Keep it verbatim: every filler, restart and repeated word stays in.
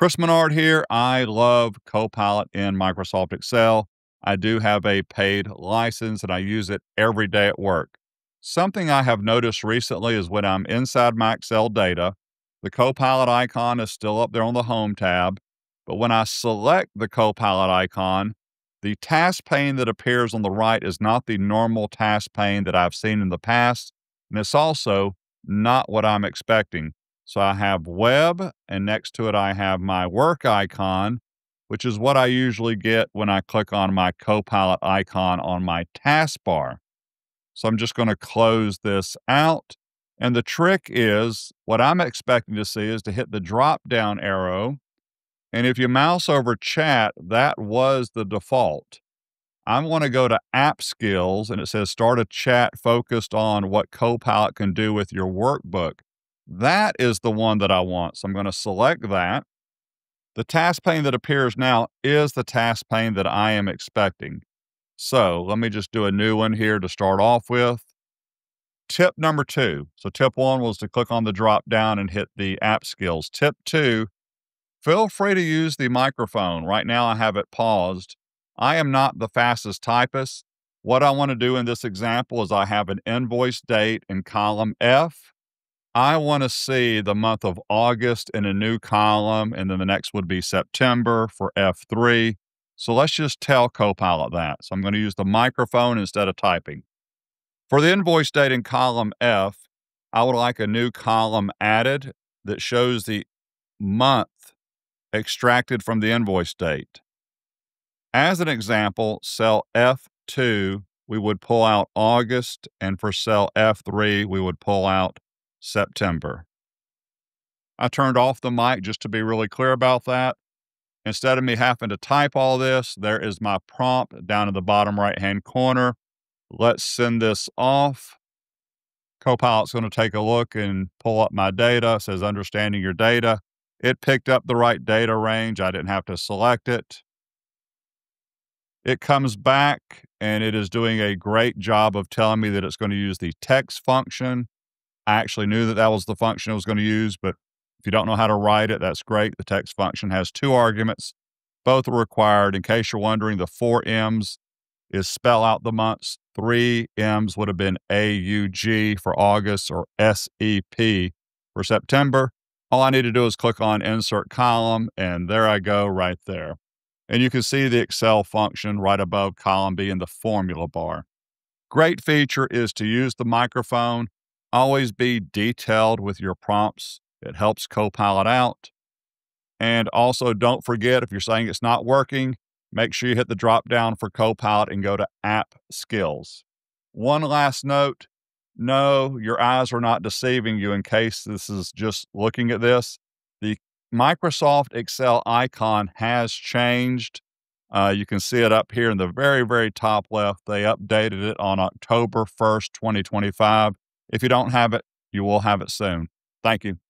Chris Menard here. I love Copilot in Microsoft Excel. I do have a paid license and I use it every day at work. Something I have noticed recently is when I'm inside my Excel data, the Copilot icon is still up there on the Home tab, but when I select the Copilot icon, the task pane that appears on the right is not the normal task pane that I've seen in the past, and it's also not what I'm expecting. So I have web, and next to it I have my work icon, which is what I usually get when I click on my Copilot icon on my taskbar. So I'm just going to close this out. And the trick is, what I'm expecting to see is to hit the drop-down arrow. And if you mouse over chat, that was the default. I'm going to go to App Skills, and it says start a chat focused on what Copilot can do with your workbook. That is the one that I want. So I'm going to select that. The task pane that appears now is the task pane that I am expecting. So let me just do a new one here to start off with. Tip number two. So tip one was to click on the drop down and hit the App Skills. Tip two, feel free to use the microphone. Right now I have it paused. I am not the fastest typist. What I want to do in this example is I have an invoice date in column F. I want to see the month of August in a new column, and then the next would be September for F three. So let's just tell Copilot that. So I'm going to use the microphone instead of typing. For the invoice date in column F, I would like a new column added that shows the month extracted from the invoice date. As an example, cell F two, we would pull out August, and for cell F three, we would pull out September. I turned off the mic just to be really clear about that. Instead of me having to type all this, there is my prompt down in the bottom right-hand corner. Let's send this off. Copilot's going to take a look and pull up my data. It says understanding your data. It picked up the right data range. I didn't have to select it. It comes back and it is doing a great job of telling me that it's going to use the text function. I actually knew that that was the function I was going to use, but if you don't know how to write it, that's great. The text function has two arguments. Both are required. In case you're wondering, the four M's is spell out the months. Three M's would have been A U G for August or S E P for September. All I need to do is click on Insert Column, and there I go right there. And you can see the Excel function right above column B in the formula bar. Great feature is to use the microphone. Always be detailed with your prompts. It helps Copilot out. And also don't forget, if you're saying it's not working, make sure you hit the drop down for Copilot and go to App Skills. One last note, no, your eyes are not deceiving you in case this is just looking at this. The Microsoft Excel icon has changed. Uh, you can see it up here in the very, very top left. They updated it on October first, twenty twenty-five. If you don't have it, you will have it soon. Thank you.